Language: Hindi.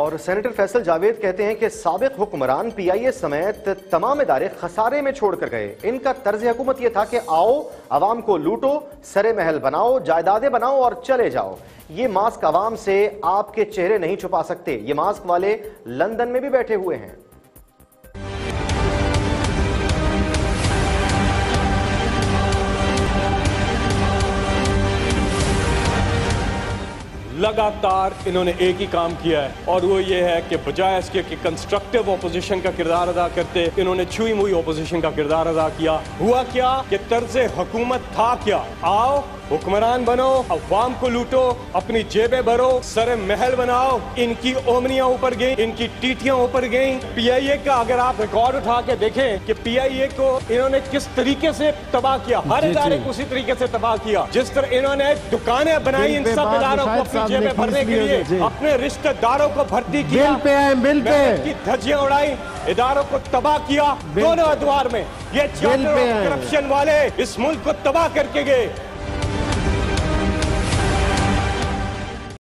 और सेनेटर फैसल जावेद कहते हैं कि साबिक हुक्मरान PIA समेत तमाम इदारे खसारे में छोड़कर गए। इनका तर्ज हुकूमत ये था कि आओ, आवाम को लूटो, सरे महल बनाओ, जायदादें बनाओ और चले जाओ। ये मास्क आवाम से आपके चेहरे नहीं छुपा सकते। ये मास्क वाले लंदन में भी बैठे हुए हैं। लगातार इन्होंने एक ही काम किया है और वो ये है कि बजाय इसके कि कंस्ट्रक्टिव ओपोजिशन का किरदार अदा करते, इन्होंने छुई मुई ओपोजिशन का किरदार अदा किया। हुआ क्या कि तर्ज हुकूमत था क्या, आओ हुक्मरान बनो, अवाम को लूटो, अपनी जेबें भरो, सरे महल बनाओ। इनकी ओमनियां ऊपर गई, इनकी टीटियां ऊपर गई। PIA का अगर आप रिकॉर्ड उठा के देखें कि PIA को इन्होंने किस तरीके से तबाह किया, हर इदारे को उसी तरीके से तबाह किया जिस तरह इन्होंने दुकानें बनाई इन सब इदारों को अपनी जेबें भरने के लिए, अपने रिश्तेदारों को भर्ती किया, धज्जियां उड़ाई, इदारों को तबाह किया। दोनों अदवार में ये करप्शन वाले इस मुल्क को तबाह करके गए।